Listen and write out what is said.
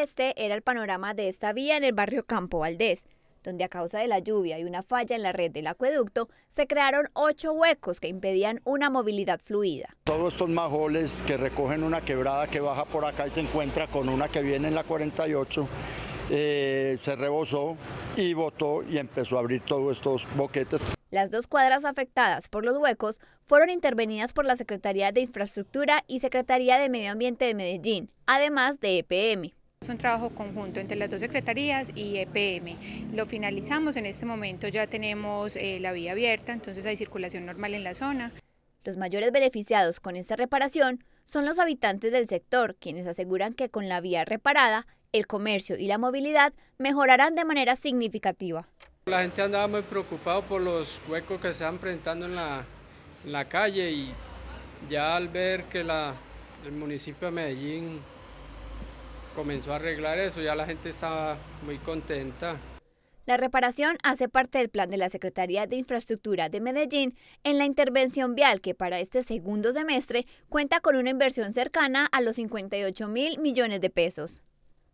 Este era el panorama de esta vía en el barrio Campo Valdés, donde a causa de la lluvia y una falla en la red del acueducto, se crearon 8 huecos que impedían una movilidad fluida. Todos estos majoles que recogen una quebrada que baja por acá y se encuentra con una que viene en la 48, se rebosó y botó y empezó a abrir todos estos boquetes. Las 2 cuadras afectadas por los huecos fueron intervenidas por la Secretaría de Infraestructura y Secretaría de Medio Ambiente de Medellín, además de EPM. Es un trabajo conjunto entre las 2 secretarías y EPM. Lo finalizamos, en este momento ya tenemos la vía abierta, entonces hay circulación normal en la zona. Los mayores beneficiados con esta reparación son los habitantes del sector, quienes aseguran que con la vía reparada, el comercio y la movilidad mejorarán de manera significativa. La gente andaba muy preocupada por los huecos que se están presentando en la calle, y ya al ver que el municipio de Medellín comenzó a arreglar eso, ya la gente estaba muy contenta. La reparación hace parte del plan de la Secretaría de Infraestructura de Medellín en la intervención vial, que para este segundo semestre cuenta con una inversión cercana a los 58.000 millones de pesos.